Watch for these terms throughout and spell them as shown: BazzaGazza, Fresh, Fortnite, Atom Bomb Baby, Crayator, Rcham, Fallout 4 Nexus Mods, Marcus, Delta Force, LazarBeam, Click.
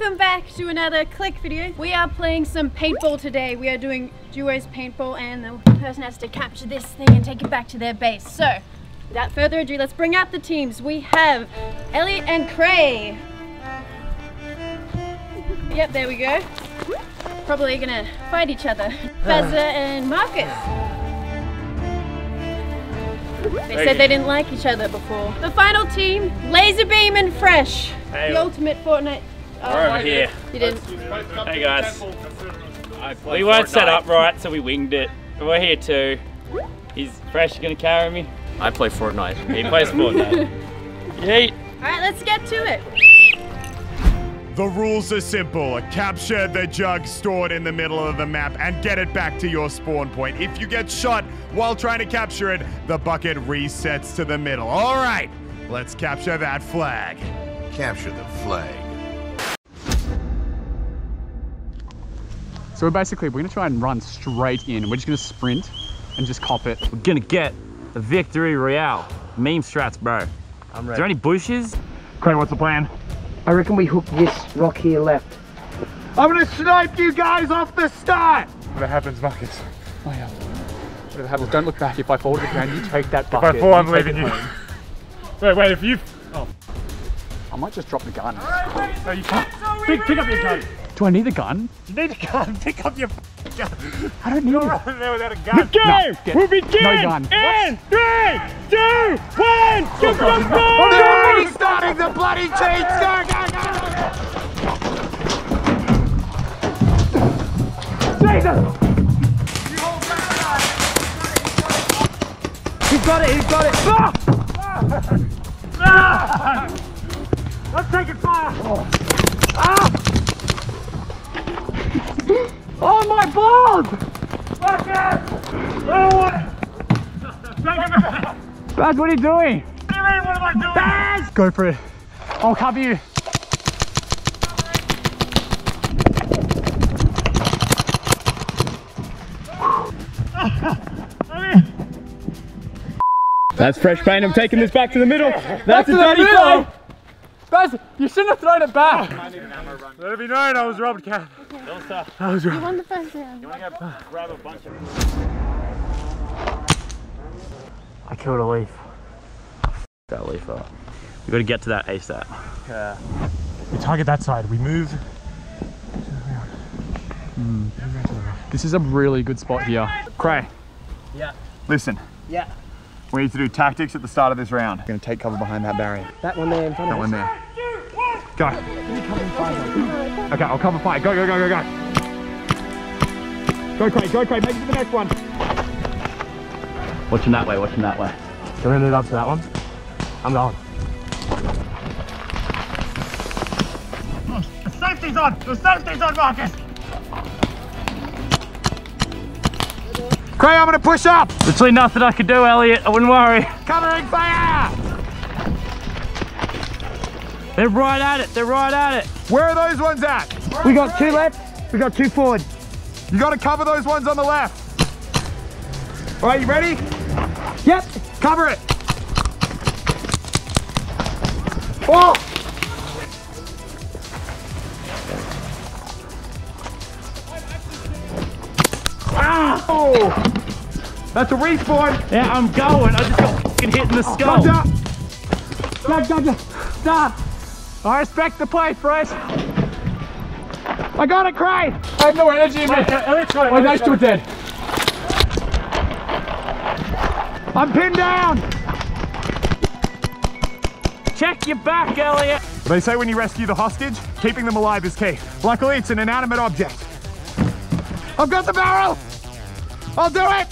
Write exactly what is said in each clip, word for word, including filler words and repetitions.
Welcome back to another Click video. We are playing some paintball today. We are doing duos paintball and the person has to capture this thing and take it back to their base. So, without further ado, let's bring out the teams. We have Elliot and Cray. Yep, there we go. Probably gonna fight each other. Bazza and Marcus. They Thank said you. They didn't like each other before. The final team, LazarBeam and Fresh. Hey. The ultimate Fortnite. Oh, we're over here. You didn't. Hey guys. We weren't Fortnite. set up right, so we winged it. We're here too. Is Fresh gonna carry me? I play Fortnite. He plays Fortnite. Yeet. Alright, let's get to it. The rules are simple. Capture the jug stored in the middle of the map and get it back to your spawn point. If you get shot while trying to capture it, the bucket resets to the middle. All right, let's capture that flag. Capture the flag. So we're basically, we're gonna try and run straight in. We're just gonna sprint and just cop it. We're gonna get the victory royale. Meme strats, bro. I'm ready. Is there any bushes? Craig, what's the plan? I reckon we hook this rock here left. I'm gonna snipe you guys off the start! Whatever happens, Marcus. Oh, yeah. Whatever happens, don't look back. If I fall to the ground, you take that bucket. If I fall, I'm leaving you. Wait, wait, if you... Oh. I might just drop the gun. Right, wait, no, you can't. Pick, pick up your gun. Do I need the gun? You need a gun. Pick up your gun. I don't need You're it. You're running there without a gun. The game no, will begin no gun. in three, two, one. Get the ball! They're already starting the bloody chainsaw. Jesus! He's got it. He's got it. Ah! Ah! Ah! Let's take it fire. Oh. Ah! Oh my balls! Fuck it! Oh, Baz, what are you doing? What do you mean, what am I doing? Baz! Go for it. I'll cover you. That's Fresh paint. I'm taking this back to the middle. That's back a dirty play. Baz, you shouldn't have thrown it back. I need an ammo run. Let it be known I was robbed, Cat. Delta. I was robbed. You won the first round. You want to go grab a bunch of I killed a leaf. F that leaf up. We've got to get to that ASAP. Yeah. We target that side. We move. Mm. This is a really good spot here. Cray. Yeah. Listen. Yeah. We need to do tactics at the start of this round. We're going to take cover behind that barrier. That one there in front of us. That one there. Go. Okay, I'll cover fire. Go, go, go, go, go. Go, Cray, go, Cray. Make it to the next one. Watch him that way, watch him that way. Can we move up to that one? I'm going. The safety's on. The safety's on, Marcus. Cray, I'm gonna push up! Literally nothing I could do, Elliot. I wouldn't worry. Covering fire! They're right at it, they're right at it. Where are those ones at? We got two left, we got two forward. You gotta cover those ones on the left. All right, you ready? Yep. Cover it. Oh! Ah! That's a respawn! Yeah, I'm going. I just got f***ing hit in the skull. Stop, stop, stop, stop. I respect the play, Fresh. I got it, Cray! I have no energy, man. My nice two are dead. I'm pinned down! Check your back, Elliot. They say when you rescue the hostage, keeping them alive is key. Luckily, it's an inanimate object. I've got the barrel! I'll do it!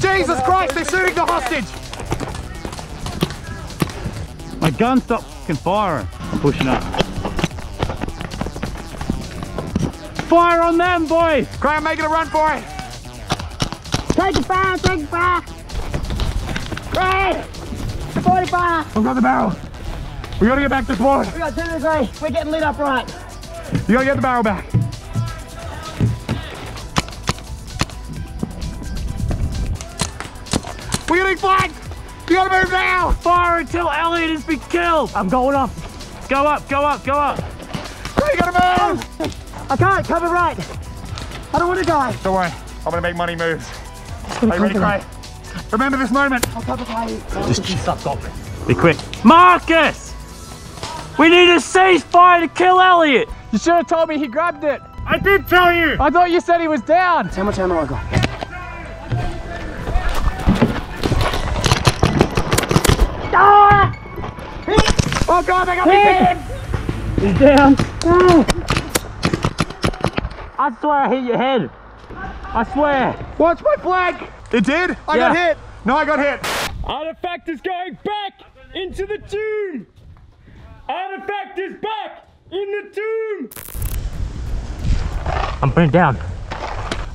Jesus Christ, they're shooting the hostage! My gun stopped f***ing firing. I'm pushing up. Fire on them, boys! Cray, I'm making a run for it! Take the fire, take the fire! Cray! forty fire! We've got the barrel. We gotta get back to spawn. We got two to three. We're getting lit up right. You gotta get the barrel back. We're getting flanked! You gotta move now! Fire until Elliot has been killed! I'm going up! Go up, go up, go up! I gotta move! I can't, cover right. I don't want to die. Don't worry, I'm gonna make money moves. Are you ready, Cray? Remember this moment. I'll cover Cray. Just stop off it. Be quick. Marcus! We need a ceasefire to kill Elliot! You should have told me he grabbed it. I did tell you! I thought you said he was down. How much ammo I got? Oh God, I got him! He's down. Oh. I swear I hit your head. I swear. Watch my flag. It did? I yeah. got hit. No, I got hit. Artifact is going back into the tomb. Artifact is back in the tomb. I'm burnt down.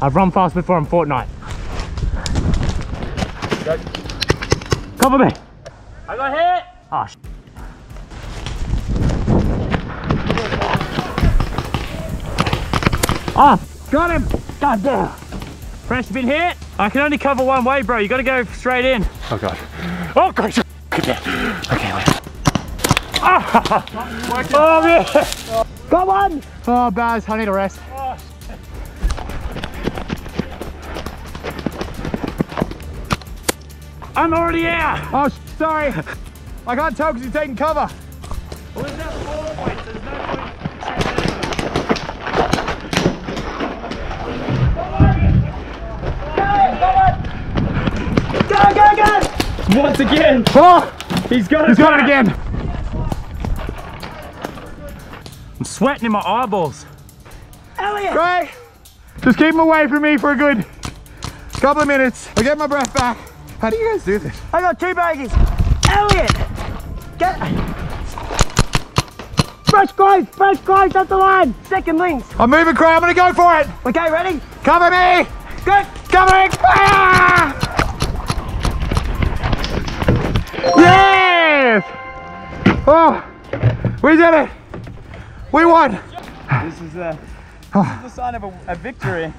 I've run fast before on Fortnite. Go. Cover me. I got hit. Oh, sh Ah, oh, got him! God damn! Fresh been hit. I can only cover one way, bro. You got to go straight in. Oh God! Oh God! Okay, wait. Ah! Oh, oh man! Oh. Got one! Oh, Baz, I need a rest. Oh, I'm already out. Oh, sorry. I can't tell because you're taking cover. Well, there's no four points. There's no point. Go, go, go! Once again! Oh! He's got it! He's got it again! I'm sweating in my eyeballs. Elliot! Cray! Just keep him away from me for a good couple of minutes. I'll get my breath back. How do you guys do this? I got two baggies. Elliot! Get... Fresh close! Fresh close! That's the line! Second links! I'm moving, Cray! I'm gonna go for it! Okay, ready? Cover me! Good! Covering! Ah! Yes! Oh, we did it! We won! This is a, this is a sign of a, a victory.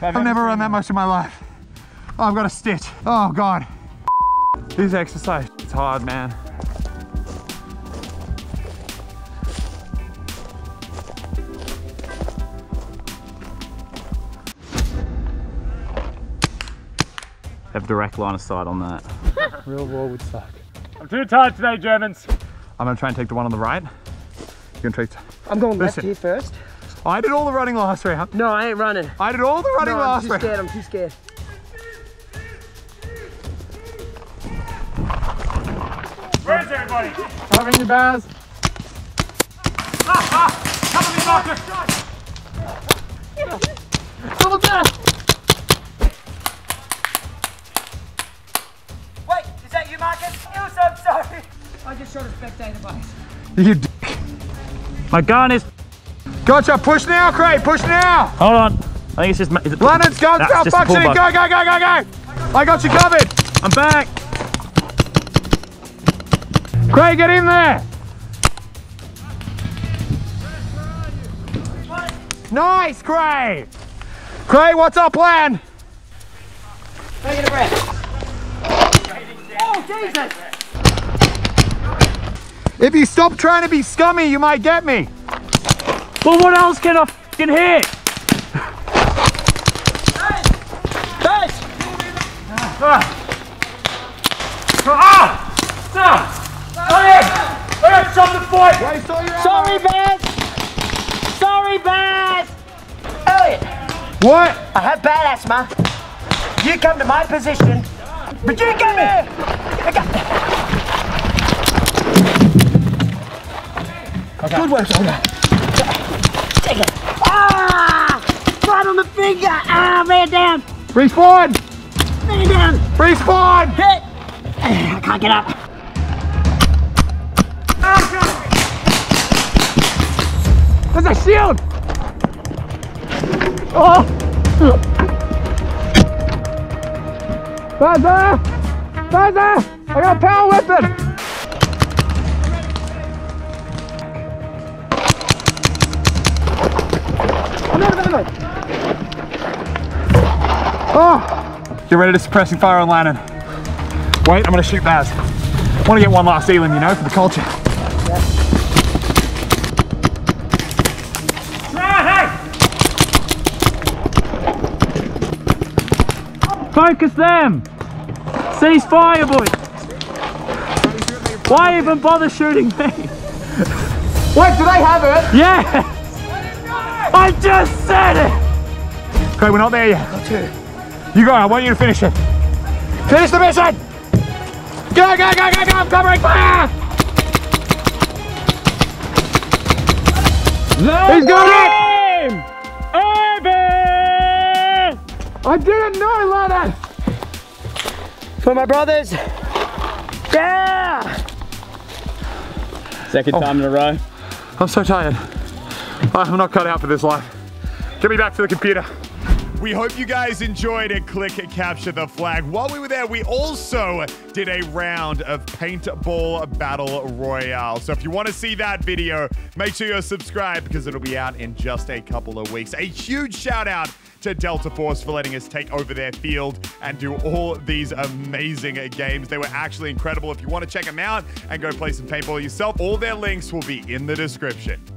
I've, I've never run that much in my life. Oh, I've got a stitch. Oh God. This exercise is hard, man. Have direct line of sight on that. Real war would suck. I'm too tired today, Germans. I'm gonna try and take the one on the right. You're gonna take. I'm going left here first. I did all the running last round. No, I ain't running. I did all the running no, last round. I'm too scared. I'm too scared. Where's everybody? Covering your Baz. Ah, ah. Cover me, Marcus. Yeah. Double down. I just shot a spectator base. You d My gun is. Gotcha, push now, Cray, push now! Hold on. I think it's just. Is it London's gun no, stop functioning! Go, go, go, go, go! I got you covered! I'm back! Cray, get in there! Nice, Cray! Cray, what's our plan? Take a breath. Oh, Jesus! If you stop trying to be scummy, you might get me. Well, what else can I f***ing hit? I got something for you. Sorry, Baz. Sorry, Baz. Elliot. What? I have bad asthma. You come to my position, but you come here. I got Okay. Good work, soldier. Take it. Ah! Right on the finger. Ah, man down. Respawn. Man down. Respawn. Hit. I can't get up. Ah, God. There's a shield. Oh. Buzzer. Buzzer. I got a power weapon. Oh, get ready to suppressing fire on Lannan. Wait, I'm gonna shoot Baz. I wanna get one last elan, you know, for the culture. Yeah. Focus them! Cease fire, boys! Why even bother shooting me? Wait, do they have it? Yeah! I just said it! Okay, we're not there yet. Got two. You go, I want you to finish it. Finish the mission! Go, go, go, go, go! I'm covering fire! No, he's got it! Over! I didn't know, Leonard! For my brothers! Yeah! Second oh. time in a row. I'm so tired. I'm not cut out for this life. Get me back to the computer. We hope you guys enjoyed it. Click and capture the flag. While we were there, we also did a round of paintball battle royale. So if you want to see that video, make sure you're subscribed because it'll be out in just a couple of weeks. A huge shout out to Delta Force for letting us take over their field and do all these amazing games. They were actually incredible. If you want to check them out and go play some paintball yourself, all their links will be in the description.